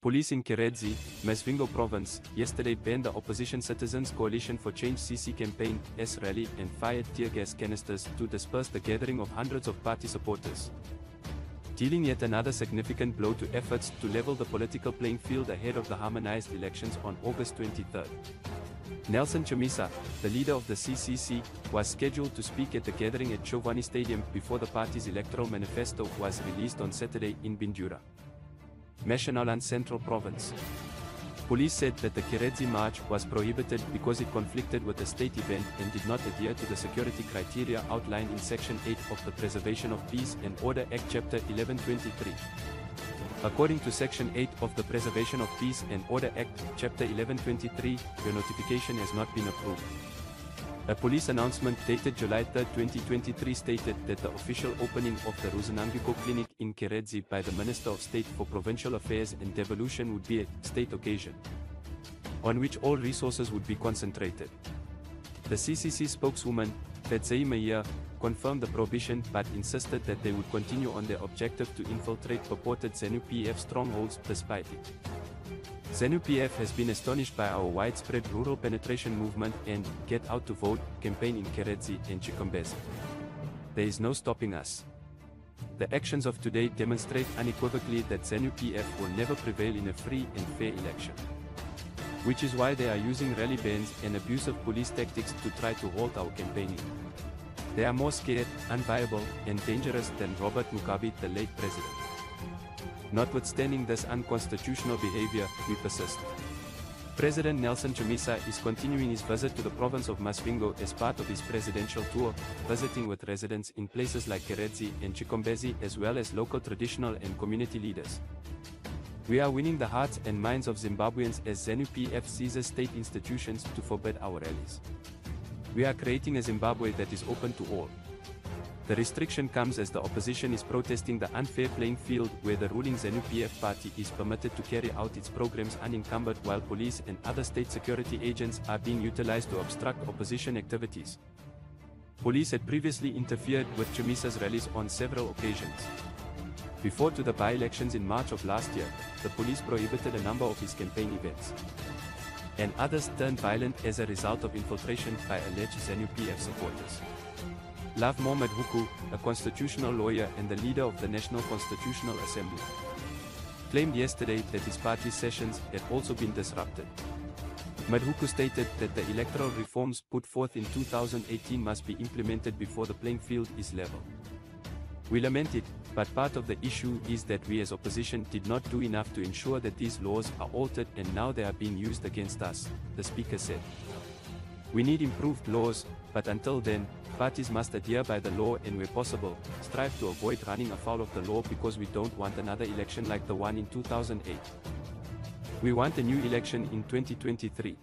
Police in Chiredzi, Masvingo Province, yesterday banned the opposition Citizens Coalition for Change CC campaign's rally and fired tear gas canisters to disperse the gathering of hundreds of party supporters, dealing yet another significant blow to efforts to level the political playing field ahead of the harmonized elections on August 23. Nelson Chamisa, the leader of the CCC, was scheduled to speak at the gathering at Chovani Stadium before the party's electoral manifesto was released on Saturday in Bindura, Mashonaland Central Province. Police said that the Chiredzi march was prohibited because it conflicted with a state event and did not adhere to the security criteria outlined in Section 8 of the Preservation of Peace and Order Act Chapter 1123. According to Section 8 of the Preservation of Peace and Order Act Chapter 1123, your notification has not been approved. A police announcement dated July 3, 2023 stated that the official opening of the Rosanangiko Clinic in Chiredzi by the Minister of State for Provincial Affairs and Devolution would be a state occasion, on which all resources would be concentrated. The CCC spokeswoman, Fedzei Meir, confirmed the prohibition but insisted that they would continue on their objective to infiltrate purported ZANU-PF strongholds despite it. ZANU-PF has been astonished by our widespread rural penetration movement and Get Out to Vote campaign in Chiredzi and Chikambesi. There is no stopping us. The actions of today demonstrate unequivocally that ZANU-PF will never prevail in a free and fair election, which is why they are using rally bans and abusive police tactics to try to halt our campaigning. They are more scared, unviable, and dangerous than Robert Mugabe, the late president. Notwithstanding this unconstitutional behavior, we persist. President Nelson Chamisa is continuing his visit to the province of Masvingo as part of his presidential tour, visiting with residents in places like Chiredzi and Chikambesi as well as local traditional and community leaders. We are winning the hearts and minds of Zimbabweans as ZANU-PF seizes state institutions to forbid our rallies. We are creating a Zimbabwe that is open to all. The restriction comes as the opposition is protesting the unfair playing field where the ruling ZANU-PF party is permitted to carry out its programs unencumbered while police and other state security agents are being utilized to obstruct opposition activities. Police had previously interfered with Chamisa's rallies on several occasions. Before to the by-elections in March of last year, the police prohibited a number of his campaign events, and others turned violent as a result of infiltration by alleged ZANU-PF supporters. Lovemore Madhuku, a constitutional lawyer and the leader of the National Constitutional Assembly, claimed yesterday that his party sessions had also been disrupted. Madhuku stated that the electoral reforms put forth in 2018 must be implemented before the playing field is level. We lament it, but part of the issue is that we as opposition did not do enough to ensure that these laws are altered and now they are being used against us, the speaker said. We need improved laws, but until then, parties must adhere by the law and where possible, strive to avoid running afoul of the law because we don't want another election like the one in 2008. We want a new election in 2023.